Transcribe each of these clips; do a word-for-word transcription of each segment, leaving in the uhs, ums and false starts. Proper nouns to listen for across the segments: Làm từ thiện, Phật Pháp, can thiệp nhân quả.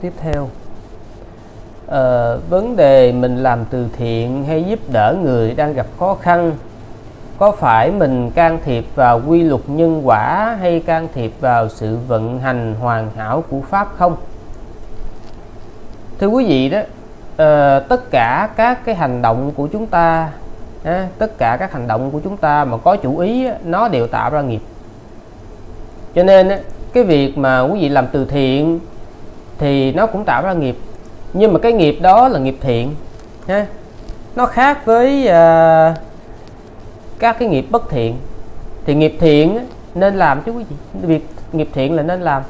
tiếp theo. À, vấn đề mình làm từ thiện hay giúp đỡ người đang gặp khó khăn, có phải mình can thiệp vào quy luật nhân quả hay can thiệp vào sự vận hành hoàn hảo của Pháp không? Thưa quý vị đó, à, tất cả các cái hành động của chúng ta, à, tất cả các hành động của chúng ta mà có chủ ý nó đều tạo ra nghiệp. Cho nên cái việc mà quý vị làm từ thiện thì nó cũng tạo ra nghiệp, nhưng mà cái nghiệp đó là nghiệp thiện ha. Nó khác với uh, các cái nghiệp bất thiện. Thì nghiệp thiện nên làm chứ quý vị, việc nghiệp thiện là nên làm.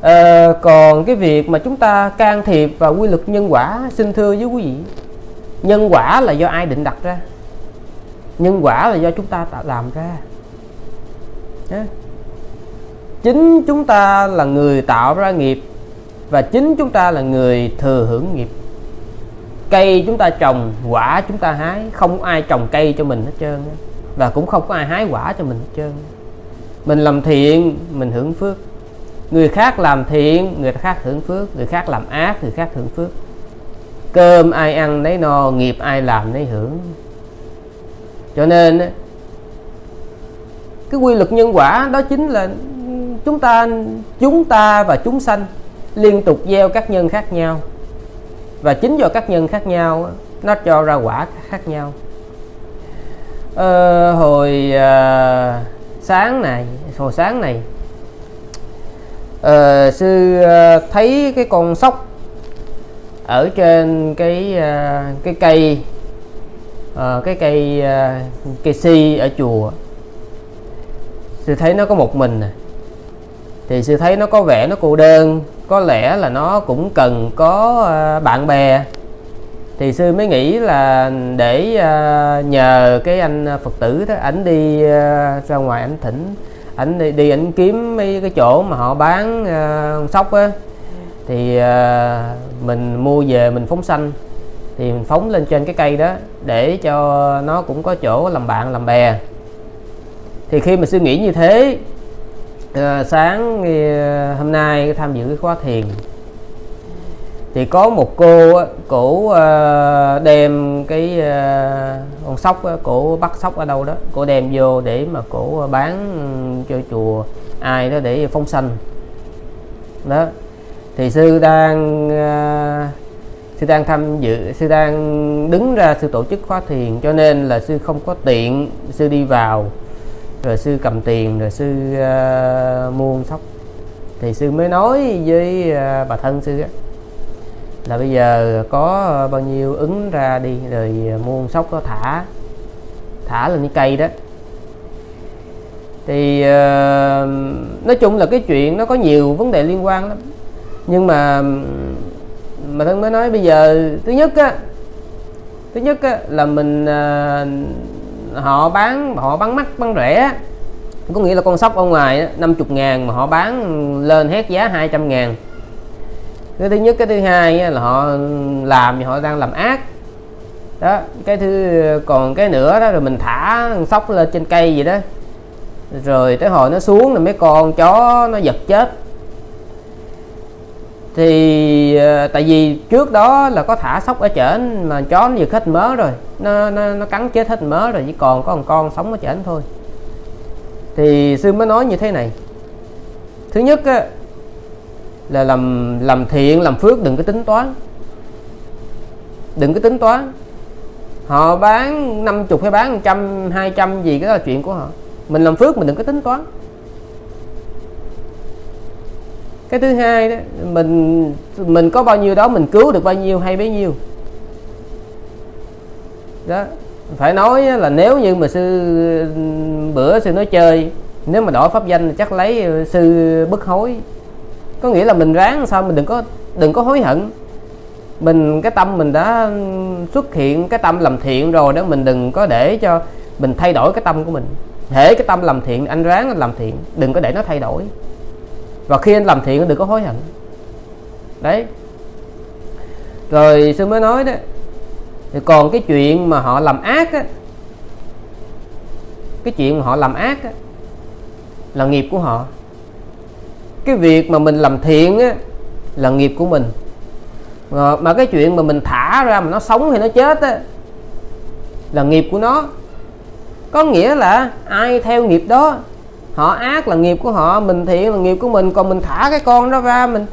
uh, Còn cái việc mà chúng ta can thiệp vào quy luật nhân quả, xin thưa với quý vị, nhân quả là do ai định đặt ra? Nhân quả là do chúng ta tạo làm ra. Ha? Chính chúng ta là người tạo ra nghiệp, và chính chúng ta là người thừa hưởng nghiệp. Cây chúng ta trồng, quả chúng ta hái. Không ai trồng cây cho mình hết trơn, và cũng không có ai hái quả cho mình hết trơn. Mình làm thiện, mình hưởng phước. Người khác làm thiện, người khác hưởng phước. Người khác làm ác, người khác hưởng phước. Cơm ai ăn nấy no, nghiệp ai làm nấy hưởng. Cho nên cái quy luật nhân quả đó chính là chúng ta chúng ta và chúng sanh liên tục gieo các nhân khác nhau, và chính do các nhân khác nhau nó cho ra quả khác nhau. ờ, hồi à, sáng này hồi sáng này à, sư à, thấy cái con sóc ở trên cái à, cái cây à, cái cây à, cây si ở chùa. Sư thấy nó có một mình, thì sư thấy nó có vẻ nó cô đơn, có lẽ là nó cũng cần có à, bạn bè. Thì sư mới nghĩ là để à, nhờ cái anh Phật tử đó, ảnh đi à, ra ngoài, ảnh thỉnh ảnh đi, đi ảnh kiếm mấy cái chỗ mà họ bán à, sóc á, thì à, mình mua về mình phóng sanh, thì mình phóng lên trên cái cây đó để cho nó cũng có chỗ làm bạn làm bè. Thì khi mà suy nghĩ như thế, à, sáng à, hôm nay tham dự cái khóa thiền, thì có một cô cổ à, đem cái à, con sóc, cổ bắt sóc ở đâu đó, cổ đem vô để mà cổ bán cho chùa ai đó để phóng sanh đó. Thì sư đang à, sư đang tham dự, sư đang đứng ra sư tổ chức khóa thiền, cho nên là sư không có tiện, sư đi vào rồi sư cầm tiền rồi sư uh, mua con sóc. Thì sư mới nói với uh, bà thân sư á, là bây giờ có bao nhiêu ứng ra đi, rồi mua con sóc có thả thả lên cái cây đó. Thì uh, nói chung là cái chuyện nó có nhiều vấn đề liên quan lắm, nhưng mà bà thân mới nói bây giờ thứ nhất á thứ nhất á là mình uh, họ bán họ bán mắc bán rẻ, có nghĩa là con sóc ở ngoài năm mươi ngàn mà họ bán lên hết giá hai trăm ngàn. Cái thứ nhất. Cái thứ hai là họ làm thì họ đang làm ác đó. Cái thứ còn cái nữa đó, rồi mình thả con sóc lên trên cây vậy đó, rồi tới hồi nó xuống là mấy con chó nó giật chết. Thì tại vì trước đó là có thả sóc ở trển mà chó nó giật hết mớ rồi, nó, nó, nó cắn chết hết mớ rồi, chỉ còn có một con sống ở trển thôi. Thì sư mới nói như thế này: thứ nhất á, là làm làm thiện làm phước đừng có tính toán, đừng có tính toán. Họ bán năm mươi hay bán một trăm, hai trăm gì cái đó là chuyện của họ. Mình làm phước mình đừng có tính toán. Cái thứ hai đó, mình mình có bao nhiêu đó mình cứu được bao nhiêu hay bấy nhiêu đó. Phải nói là nếu như mà sư bữa sư nói chơi, nếu mà đổi pháp danh chắc lấy sư bức hối. Có nghĩa là mình ráng sao mình đừng có đừng có hối hận. Mình cái tâm mình đã xuất hiện cái tâm làm thiện rồi đó, mình đừng có để cho mình thay đổi cái tâm của mình. Hễ cái tâm làm thiện, anh ráng làm thiện, đừng có để nó thay đổi. Và khi anh làm thiện đừng có hối hận. Đấy. Rồi sư mới nói đó, thì còn cái chuyện mà họ làm ác á, cái chuyện mà họ làm ác á, là nghiệp của họ. Cái việc mà mình làm thiện á, là nghiệp của mình. Mà cái chuyện mà mình thả ra mà nó sống hay nó chết á, là nghiệp của nó. Có nghĩa là ai theo nghiệp đó, họ ác là nghiệp của họ, mình thiện là nghiệp của mình. Còn mình thả cái con đó ra, mình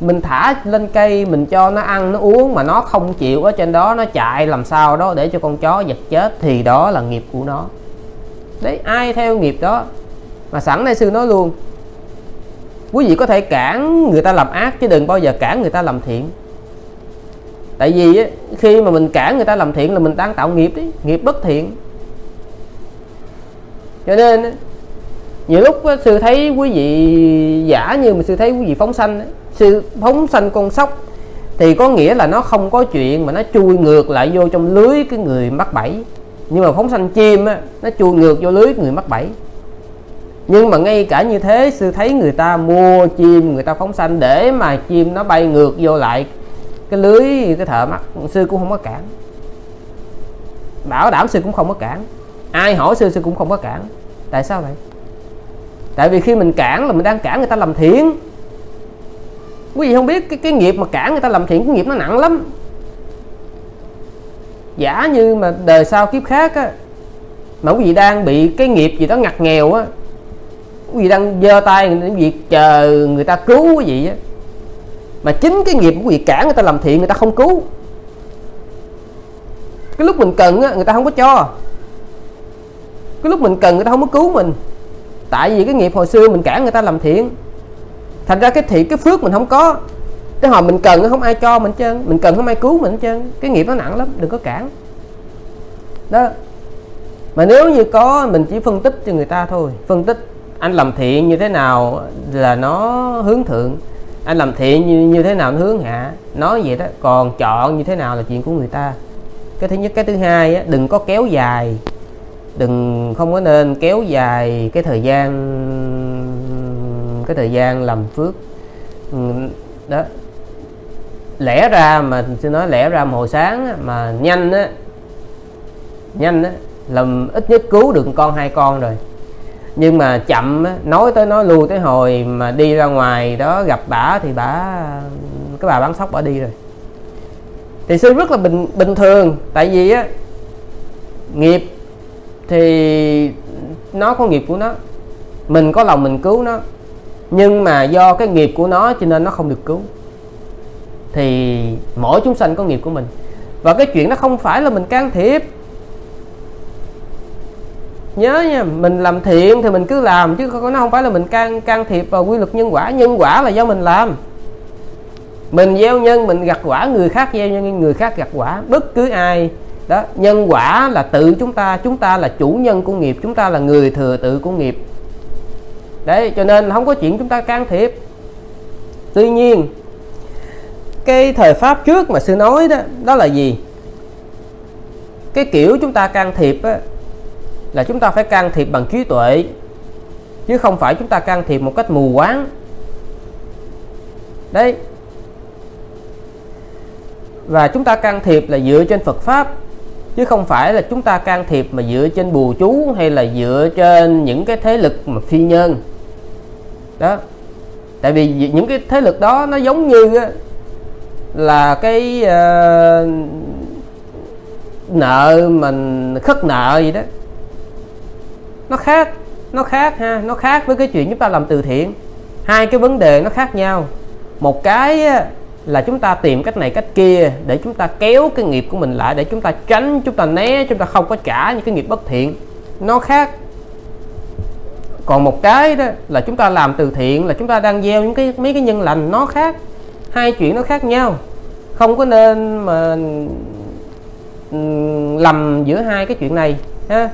mình thả lên cây, mình cho nó ăn nó uống mà nó không chịu ở trên đó, nó chạy làm sao đó để cho con chó giật chết, thì đó là nghiệp của nó. Đấy, ai theo nghiệp đó. Mà sẵn đây sư nói luôn, quý vị có thể cản người ta làm ác chứ đừng bao giờ cản người ta làm thiện. Tại vì khi mà mình cản người ta làm thiện là mình đang tạo nghiệp đấy, nghiệp bất thiện. Cho nên nhiều lúc sư thấy quý vị, giả như mà sư thấy quý vị phóng sanh, sư phóng sanh con sóc thì có nghĩa là nó không có chuyện mà nó chui ngược lại vô trong lưới cái người mắc bẫy. Nhưng mà phóng sanh chim á, nó chui ngược vô lưới người mắc bẫy. Nhưng mà ngay cả như thế, sư thấy người ta mua chim, người ta phóng sanh để mà chim nó bay ngược vô lại cái lưới cái thợ mắc, sư cũng không có cản. Bảo đảm sư cũng không có cản. Ai hỏi sư, sư cũng không có cản. Tại sao vậy? Tại vì khi mình cản là mình đang cản người ta làm thiện. Quý vị không biết cái, cái nghiệp mà cản người ta làm thiện, cái nghiệp nó nặng lắm. Giả như mà đời sau kiếp khác á, mà quý vị đang bị cái nghiệp gì đó ngặt nghèo á, quý vị đang giơ tay quý vị chờ người ta cứu quý vị á, mà chính cái nghiệp của quý vị cản người ta làm thiện, người ta không cứu. Cái lúc mình cần á, người ta không có cho. Cái lúc mình cần người ta không có cứu mình. Tại vì cái nghiệp hồi xưa mình cản người ta làm thiện, thành ra cái thiện cái phước mình không có. Cái hồi mình cần nó không ai cho mình hết trơn, mình cần không ai cứu mình hết trơn. Cái nghiệp nó nặng lắm, đừng có cản. Đó. Mà nếu như có, mình chỉ phân tích cho người ta thôi. Phân tích anh làm thiện như thế nào là nó hướng thượng, anh làm thiện như, như thế nào nó hướng hạ, nói vậy đó. Còn chọn như thế nào là chuyện của người ta. Cái thứ nhất. Cái thứ hai á, đừng có kéo dài, đừng không có nên kéo dài cái thời gian cái thời gian làm phước đó. Lẽ ra mà xin nói lẽ ra mà hồi sáng mà nhanh á nhanh á làm ít nhất cứu được con hai con rồi. Nhưng mà chậm á, nói tới nói lui tới hồi mà đi ra ngoài đó gặp bả thì bả cái bà bán sóc bả đi rồi. Thì sư rất là bình bình thường. Tại vì á, nghiệp thì nó có nghiệp của nó, mình có lòng mình cứu nó, nhưng mà do cái nghiệp của nó cho nên nó không được cứu. Thì mỗi chúng sanh có nghiệp của mình, và cái chuyện nó không phải là mình can thiệp. Nhớ nha, mình làm thiện thì mình cứ làm, chứ nó không phải là mình can can thiệp vào quy luật nhân quả. Nhân quả là do mình làm, mình gieo nhân mình gặt quả, người khác gieo nhân người khác gặt quả, bất cứ ai đó. Nhân quả là tự chúng ta, chúng ta là chủ nhân của nghiệp, chúng ta là người thừa tự của nghiệp. Đấy, cho nên không có chuyện chúng ta can thiệp. Tuy nhiên, cái thời Pháp trước mà sư nói đó, đó là gì? Cái kiểu chúng ta can thiệp á, là chúng ta phải can thiệp bằng trí tuệ, chứ không phải chúng ta can thiệp một cách mù quáng. Đấy. Và chúng ta can thiệp là dựa trên Phật Pháp, chứ không phải là chúng ta can thiệp mà dựa trên bùa chú, hay là dựa trên những cái thế lực mà phi nhân. Đó. Tại vì những cái thế lực đó nó giống như là cái uh, nợ mình khất nợ gì đó. Nó khác, nó khác ha, nó khác với cái chuyện chúng ta làm từ thiện. Hai cái vấn đề nó khác nhau. Một cái là chúng ta tìm cách này cách kia để chúng ta kéo cái nghiệp của mình lại, để chúng ta tránh, chúng ta né, chúng ta không có trả những cái nghiệp bất thiện. Nó khác. Còn một cái đó là chúng ta làm từ thiện, là chúng ta đang gieo những cái mấy cái nhân lành. Nó khác. Hai chuyện nó khác nhau. Không có nên mà lầm giữa hai cái chuyện này ha.